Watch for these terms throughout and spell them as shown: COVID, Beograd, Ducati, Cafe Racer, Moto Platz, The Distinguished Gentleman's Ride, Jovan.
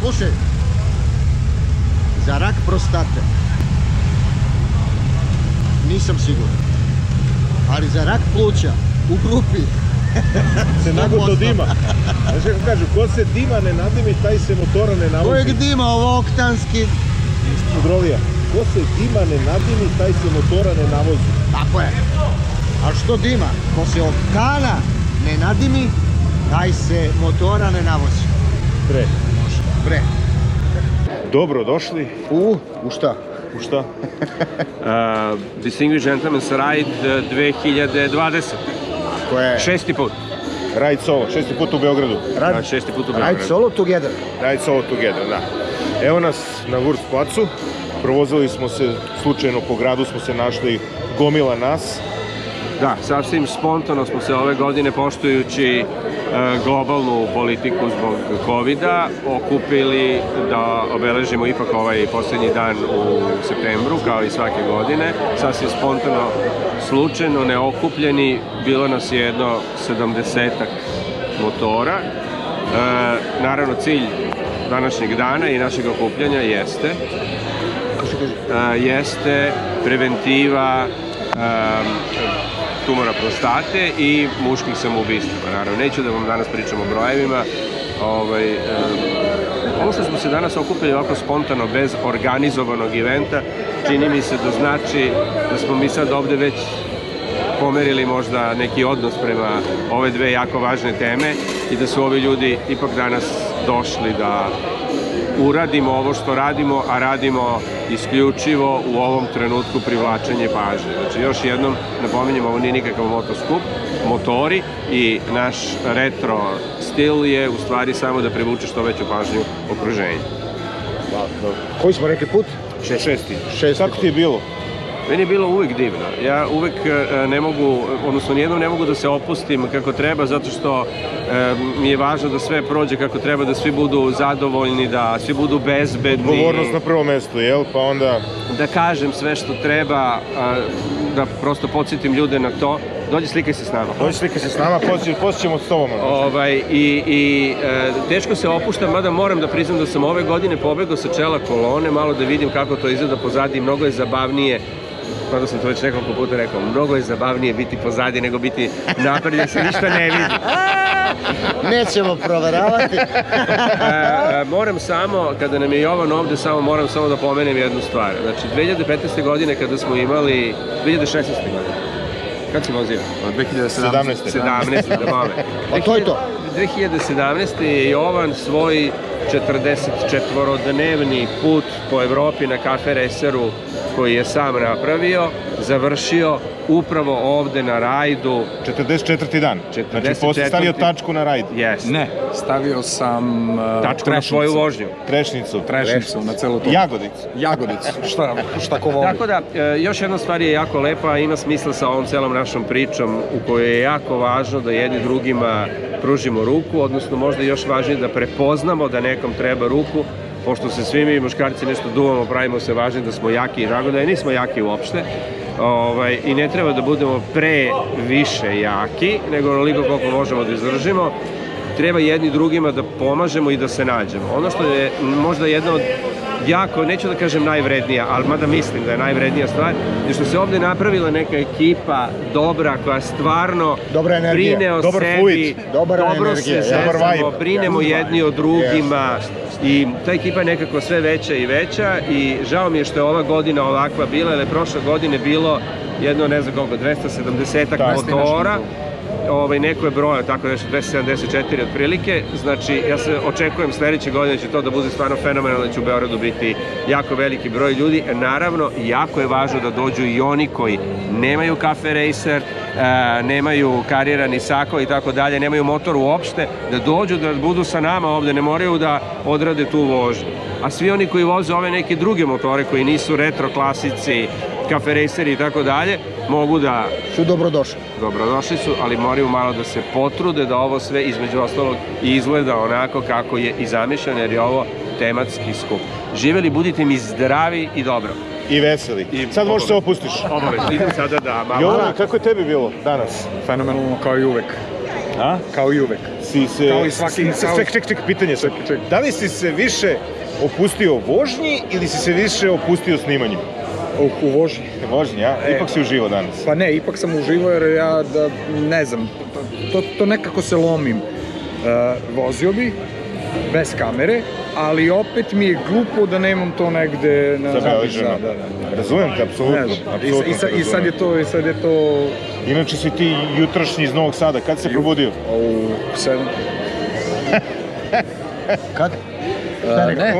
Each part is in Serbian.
Slušaj, za rak prostate nisam siguran, ali za rak pluća u grupi se nagodno dima. Znaš kako kažu, ko se dima ne nadimi, taj se motora ne navuči. Kojeg dima, ovo oktanski? Udrovija, ko se dima ne nadimi, taj se motora ne navozi. Tako je. A što dima? Ko se oktana ne nadimi, taj se motora ne navozi. Pre. Pre. Dobro došli. U šta? U šta? Distinguished Gentleman's Ride 2020. Koje je? Šesti put. Ride solo, šesti put u Beogradu. Šesti put u Beogradu. Ride solo together. Ride solo together, da. Evo nas na Moto Platzu. Provozili smo se, slučajno po gradu smo se našli gomila nas. Da, sasvim spontano smo se ove godine, poštujući globalnu politiku zbog COVID-a, okupili da obeležimo ipak ovaj posljednji dan u septembru, kao i svake godine. Sasvim spontano, slučajno, neokupljeni, bilo nas je jedno 70-ak motora. Naravno, cilj današnjeg dana i našeg okupljanja jeste preventiva tumora prostate i muških samoubistava. Naravno, neću da vam danas pričam o brojevima. Ovo što smo se danas okupili ovako spontano, bez organizovanog eventa, čini mi se da znači da smo mi sad ovde već pomerili možda neki odnos prema ove dve jako važne teme i da su ovi ljudi ipak danas došli da uradimo ovo što radimo, a radimo isključivo u ovom trenutku privlačenje pažnje. Znači, još jednom napominjem, ovo nije nikakav motoskup, motori i naš retro stil je u stvari samo da privuče što veću pažnju okruženju. Koji smo rekli put? Šesti. Kako ti je bilo? Meni je bilo uvijek divno. Ja uvijek ne mogu, odnosno nijednom ne mogu da se opustim kako treba, zato što mi je važno da sve prođe kako treba, da svi budu zadovoljni, da svi budu bezbedni. Odgovornost na prvo mesto, jel? Pa onda... Da kažem sve što treba, da prosto podsjetim ljude na to. Dođi slikaj se s nama. Dođi slikaj se s nama, posjećemo s tobom. I teško se opuštam, mada moram da priznam da sam ove godine pobegao sa čela kolone, malo da vidim kako to izgleda pozadi, mnogo je zabavnije. Kada sam to već nekoliko puta rekao, mnogo je zabavnije biti pozadi nego biti napred, jer se ništa ne vidi. Nećemo proveravati. Moram samo, kada nam je Jovan ovde, moram samo da pomenem jednu stvar. Znači, 2015. godine kada smo imali, 2016. godine. Kada si vozio? 2017. Da mame. A to je to? 2017. je Jovan svoj 44-dnevni put po Evropi na Cafe Raceru, koji je sam napravio, završio upravo ovde na rajdu. 44. dan. Znači, poslije stavio tačku na rajdu. Ne, stavio sam tačku na svoju vožnju. Trešnicu na celu to. Jagodicu. Šta ko voli. Tako da, još jedna stvar je jako lepa, ima smisla sa ovom celom našom pričom u kojoj je jako važno da jedni drugima pružimo ruku, odnosno možda još važnije da prepoznamo da nekom treba ruku, pošto se svi mi muškarci nešto duvamo, pravimo se važni da smo jaki i dragodoje, nismo jaki uopšte i ne treba da budemo previše jaki, nego onoliko koliko možemo da izdržimo. Treba jedni drugima da pomažemo i da se nađemo. Ono što je možda jedna od jako, neću da kažem najvrednija, ali mada mislim da je najvrednija stvar, je što se ovde napravila neka ekipa dobra koja stvarno brine o sebi, dobro se zezamo, brinemo jedni o drugima i ta ekipa je nekako sve veća i veća i žao mi je što je ova godina ovakva bila, jer je prošle godine bilo jedno, ne znam koliko, 270-ak motora, neko je brojao, tako nešto, 274 otprilike, znači ja se očekujem sledeće godine će to da bude stvarno fenomenalno, da će u Beogradu biti jako veliki broj ljudi. Naravno, jako je važno da dođu i oni koji nemaju Cafe Racer, nemaju karirani sako i tako dalje, nemaju motor uopšte, da dođu, da budu sa nama ovde, ne moraju da odrade tu vožnju. A svi oni koji voze ove neke druge motore koji nisu retro klasici, Cafe Raceri i tako dalje, mogu da... Su dobrodošli. Dobrodošli su, ali moraju malo da se potrude da ovo sve između ostalog izgleda onako kako je i zamišljeno, jer je ovo tematski skup. Živeli, budite mi zdravi i dobro. I veseli. Sad možeš se opustiš. Obavezno, idem sada da malo... Jovan, kako je tebi bilo danas? Fenomenalno, kao i uvek. A? Kao i uvek. Kao i svaki... Ček, pitanje. Da li si se više opustio vožnji ili si se više opustio snimanju? U vožnji. U vožnji, a? Ipak si uživo danas? Pa ne, ipak sam uživo jer ja, ne znam, to nekako se lomim. Vozio bi, bez kamere, ali opet mi je glupo da nemam to negde... Zabeleženo. Razumem te, apsolutno. I sad je to... Inače si ti jutrašnji iz Novog Sada, kad se probudio? U 7. Kad? Ne,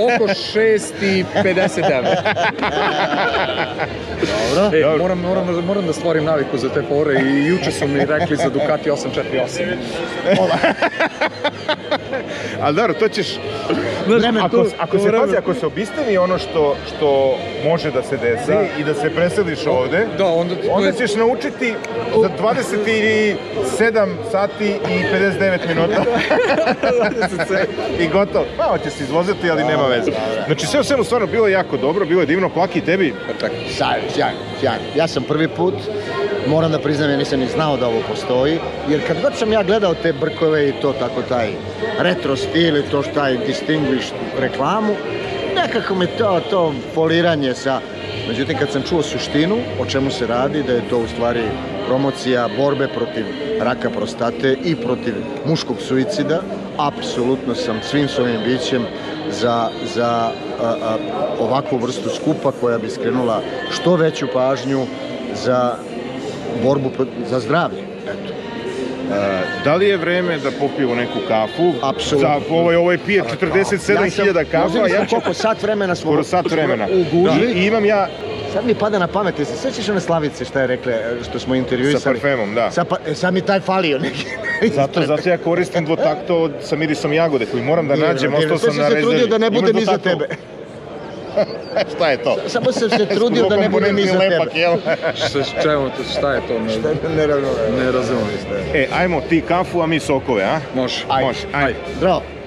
oko 6:59. Dobro. Moram da stvorim naviku za te fore i juče su mi rekli za Ducati 848. Ali dobro, to ćeš... Ako se obistavi ono što može da se desi i da se preseliš ovde, onda ćeš naučiti za 27 sati i 59 minuta. I gotovo. Malo će se izvoziti, ali nema veze. Znači, sve u svemu stvarno bilo je jako dobro, bilo je divno. Plaki i tebi? Sjajno. Ja sam prvi put, moram da priznam, ja nisam ni znao da ovo postoji, jer kad god sam ja gledao te brkove i to tako taj retro stil i to šta je distinguished reklamu, nekako mi to poliranje sa... Međutim, kad sam čuo suštinu, o čemu se radi, da je to u stvari promocija borbe protiv raka prostate i protiv muškog suicida, apsolutno sam svim svojim bićem za ovakvu vrstu skupa koja bi skrenula što veću pažnju za borbu za zdravlje. Da li je vreme da popiju neku kafu? Apsolutno. Ovaj pije 47.000 kafa. Možda mi koliko sat vremena smo uguli. I imam ja... Sad mi pada na pamet, jesi sećaš one Slavice šta je rekla, što smo intervjuisali? Sa parfemom, da. Sad mi taj falio neki. Zato ja koristim dvotakto sa mirisom jagode koji moram da nađem, ostao sam na rezervi. To si se trudio da ne bude ni za tebe. Šta je to? Samo sam se trudio da ne bude ni za tebe. Čemu to, šta je to? Ne razumeli ste. Ajmo ti kafu, a mi sokove, a? Može. Ajde. Bravo.